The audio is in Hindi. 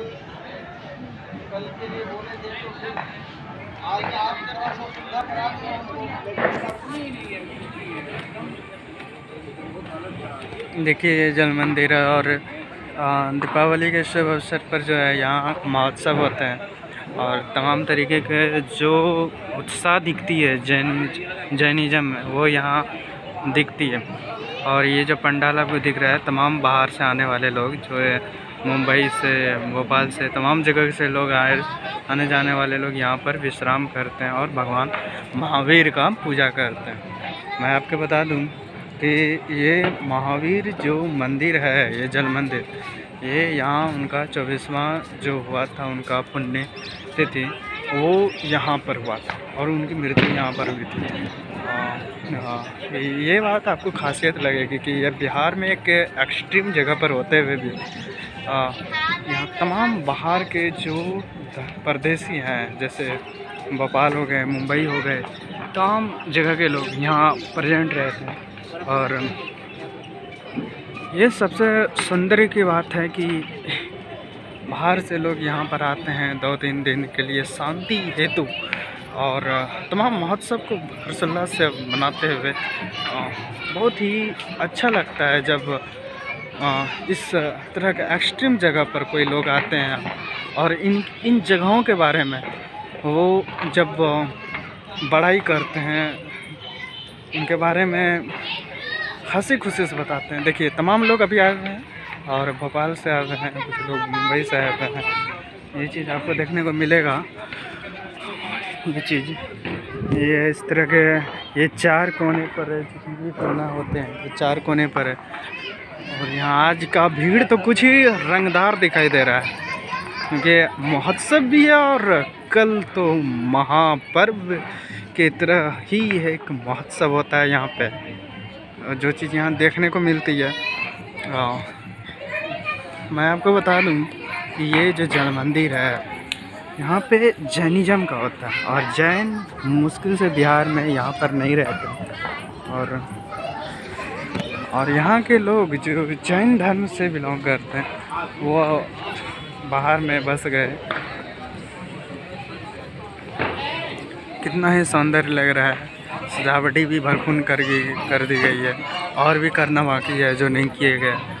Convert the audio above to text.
कल के लिए बोले थे तो आज आप करवा सो सुविधा खराब है उनको। देखिए जल मंदिर और दीपावली के शुभ अवसर पर जो है यहाँ महोत्सव होते हैं और तमाम तरीके के जो उत्साह दिखती है जैनिज़म में वो यहाँ दिखती है। और ये जो पंडाला भी दिख रहा है तमाम बाहर से आने वाले लोग जो है मुंबई से भोपाल से तमाम जगह से लोग आने जाने वाले लोग यहाँ पर विश्राम करते हैं और भगवान महावीर का पूजा करते हैं। मैं आपको बता दूँ कि ये महावीर जो मंदिर है ये जल मंदिर ये यहाँ उनका 24वां जो हुआ था उनका पुण्य तिथि वो यहाँ पर हुआ था और उनकी मृत्यु यहाँ पर हुई थी। हाँ ये बात आपको खासियत लगेगी कि ये बिहार में एक एक्सट्रीम जगह पर होते हुए भी यहाँ तमाम बाहर के जो परदेसी हैं जैसे भोपाल हो गए मुंबई हो गए तमाम जगह के लोग यहाँ प्रेजेंट रहते हैं। और ये सबसे सुंदर की बात है कि बाहर से लोग यहाँ पर आते हैं 2-3 दिन के लिए शांति हेतु और तमाम महोत्सव को हर्षोल्लास से मनाते हुए बहुत ही अच्छा लगता है जब इस तरह के एक्सट्रीम जगह पर कोई लोग आते हैं और इन जगहों के बारे में वो जब बड़ाई करते हैं उनके बारे में हंसी खुशी से बताते हैं। देखिए तमाम लोग अभी आए हैं और भोपाल से आए हैं कुछ लोग मुंबई से आए हैं। ये चीज़ आपको देखने को मिलेगा। ये चीज़ ये इस तरह के ये 4 कोने पर है जितने कोना होते हैं ये 4 कोने पर है। और यहाँ आज का भीड़ तो कुछ ही रंगदार दिखाई दे रहा है क्योंकि महोत्सव भी है और कल तो महापर्व के तरह ही एक महोत्सव होता है यहाँ पे जो चीज़ यहाँ देखने को मिलती है। मैं आपको बता दूं कि ये जो जल मंदिर है यहाँ पे जैनिज़म का होता है और जैन मुश्किल से बिहार में यहाँ पर नहीं रहते और यहाँ के लोग जो जैन धर्म से बिलोंग करते हैं वो बाहर में बस गए। कितना ही सौंदर्य लग रहा है। सजावटी भी भरपूर कर दी गई है और भी करना बाकी है जो नहीं किए गए।